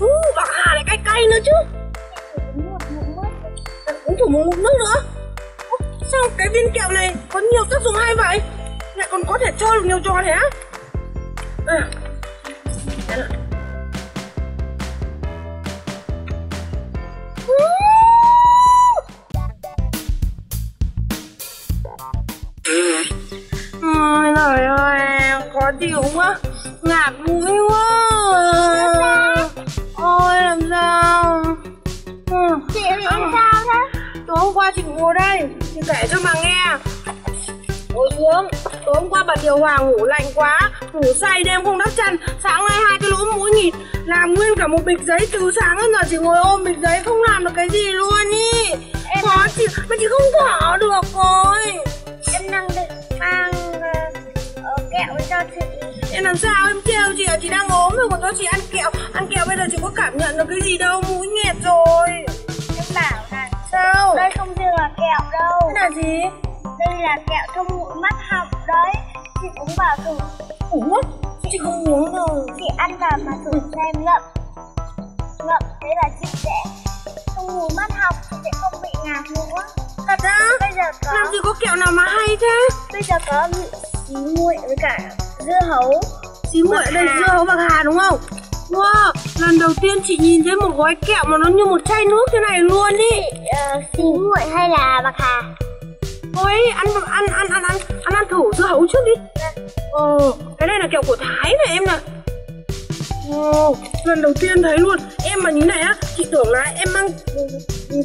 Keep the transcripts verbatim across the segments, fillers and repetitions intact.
Hú, bạc hà này cay cay nữa chứ. Uống thử một ngụm nước nữa. Sao cái viên kẹo này có nhiều tác dụng hay vậy? Lại còn có thể chơi được nhiều trò thế á? À, ôi trời ơi, em khó chịu quá, ngạt mũi quá. Ôi làm sao? Chị bị làm sao thế? Tối hôm qua chị ngủ đây, chị kể cho mà nghe. Ôi xuống, tối hôm qua bật điều hòa ngủ lạnh quá, ngủ say đêm không đắp chăn, sáng nay hai cái lỗ mũi nghịt, làm nguyên cả một bịch giấy từ sáng đến giờ chị ngồi ôm bịch giấy không làm được cái gì luôn ý. Em khó chịu, mà chị không thở được rồi. Em đang định mang uh, kẹo cho chị. Em làm sao em trêu chị à? Chị đang ốm rồi còn cho chị ăn kẹo. Ăn kẹo bây giờ chị có cảm nhận được cái gì đâu, mũi nghẹt rồi. Em bảo này. Sao? Đây không riêng là kẹo đâu. Thế là gì? Đây là kẹo trong mũi mắt họng đấy. Chị cũng bảo thử. Ủa? Chị, chị không uống rồi. Chị ăn vào mà thử xem ngậm. Ngậm thế là chị sẽ không mũi mắt họng, chị sẽ không bị ngạt nữa. Thật á? Bây giờ có. Làm gì có kẹo nào mà hay thế? Bây giờ có xí muội với cả dưa hấu. Xí muội ở đây dưa hấu bạc hà đúng không? Wow, lần đầu tiên chị nhìn thấy một gói kẹo mà nó như một chai nước thế này luôn ý. Ờ, xí muội hay là bạc hà? Thôi ăn ăn ăn ăn ăn ăn ăn thử dưa hấu trước đi. Ờ, cái này là kẹo của Thái này em nè. Wow, lần đầu tiên thấy luôn. Em mà như này á, chị tưởng là em mang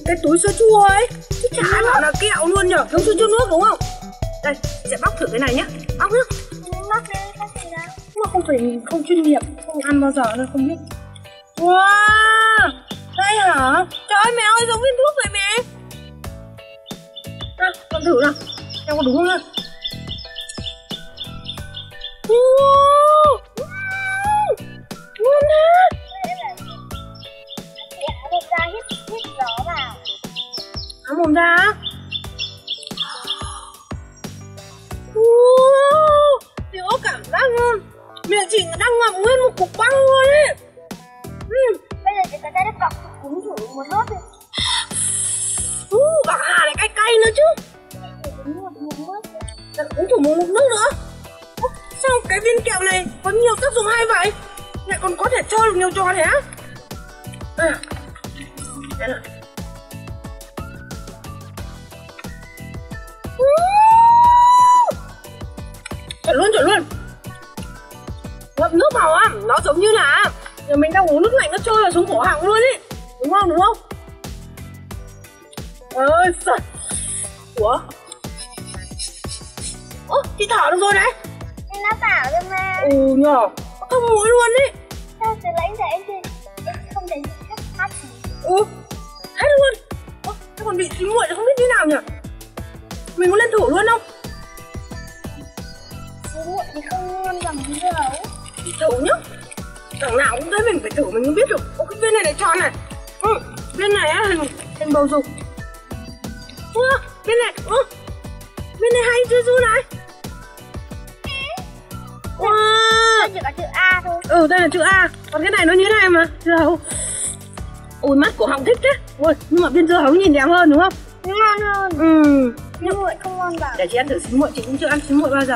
cái túi sữa chua ấy, chứ chả ai bảo là kẹo luôn nhở, không sữa chua nước đúng không? Đây, sẽ bóc thử cái này nhá. Bóc nhá. Bóc đi, bóc gì nào. Mà không phải không chuyên nghiệp, không ăn bao giờ nên không biết. Wow, đây hả? Trời ơi mẹ ơi, giống viên thuốc vậy mẹ. Nào, con thử nào, em có đúng không nha. Wow, ngon ha. Hả mồm ra, hít hít gió vào. Hả mồm ra á? Wow, trời ơi cảm giác ngon. Miệng chị đang ngậm nguyên một cục băng luôn ấy. Ừ. Bây giờ chị có ra đất cọc uống thử một lốt đi. Uh, bạc hà này cay cay nữa chứ. Chị uống thử một ngụm nước nữa. Sao cái viên kẹo này có nhiều tác dụng hay vậy? Lại còn có thể chơi được nhiều trò thế á? À, đây nào. Chuẩn luôn, chuẩn luôn. Ngậm nước vào á, nó giống như là giờ mình đang uống nước lạnh nó trôi vào xuống cổ họng luôn ý. Đúng không, đúng không? Trời ơi, trời. Ủa? Ủa, chị thở được rồi đấy. Em đã bảo rồi mà. Ừ nhờ, không mũi luôn ý. Sao từ lãnh dậy em thì em không thể hết hết. Ừ, hết luôn. Ủa, nó còn bị xí muội không biết như nào nhỉ? Mình có lên thử luôn không? Muội thì không ngon bằng dưa hấu. Thử nhá. Thằng nào cũng thấy mình phải thử mình mới biết được. Ô, cái viên này này tròn này. Ừ, viên này á, hình hình bầu dục. Ủa, viên này, ơ. Ừ, viên này hay chưa du này? Wow. Đây chỉ có chữ A thôi. Ừ, đây là chữ A. Còn cái này nó như thế này mà, dưa hấu. Ôi mắt của Hồng thích thế. Ôi, nhưng mà viên dưa hấu nhìn đẹp hơn đúng không? Ngon hơn. Ừ. Nhưng muội không ngon bằng. Để chị ăn thử xí muội, chị cũng chưa ăn xí muội bao giờ.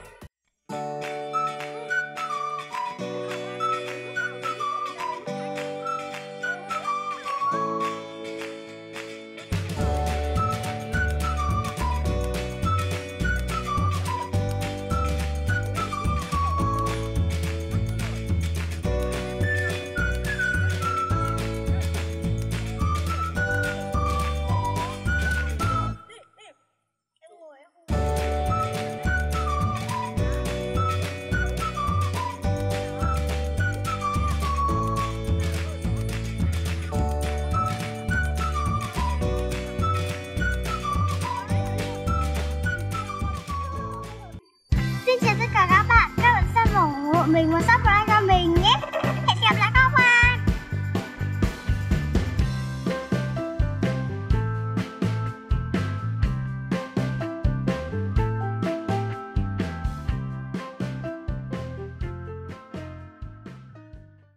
Xin chào tất cả các bạn, các bạn xem và ủng hộ mình và subscribe.